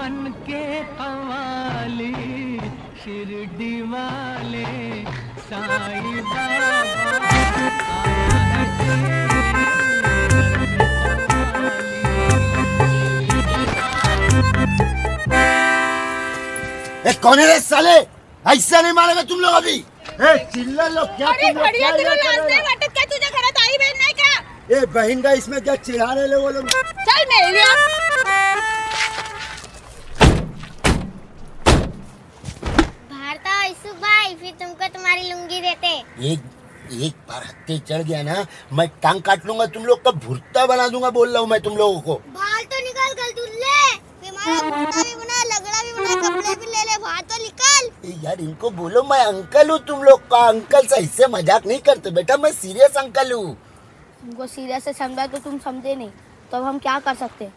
बन के कवाली शिरडी वाले साईं बाबा कौन है रे साले? ऐसा नहीं मारेगा तुम लोग अभी। ए चिल्ला लो क्या तुम लोग? क्या क्या तुझे घरात आई बहन नहीं का? ए बहन का इसमें क्या चिल्ला रहे वो लोग? चल मेरे लिए भारता इसु भाई फिर तुमको तुम्हारी लुंगी देते। एक बार हत्ते चढ़ गया ना मैं टांग काट लूंगा, तुम लोग का भुर्ता बना दूंगा, बोल रहा हूँ मैं तुम लोगों को। बाल तो निकाल कर दूल्हे बना लगड़ा भी बना कपड़े भी ले ले बाहर तो निकाल। यार इनको बोलो मैं अंकल हूँ, तुम लोग का अंकल सही से मजाक नहीं करते बेटा, मैं सीरियस अंकल हूँ। तुमको सीरियस से समझा तो तुम समझे नहीं, तो अब हम क्या कर सकते हैं?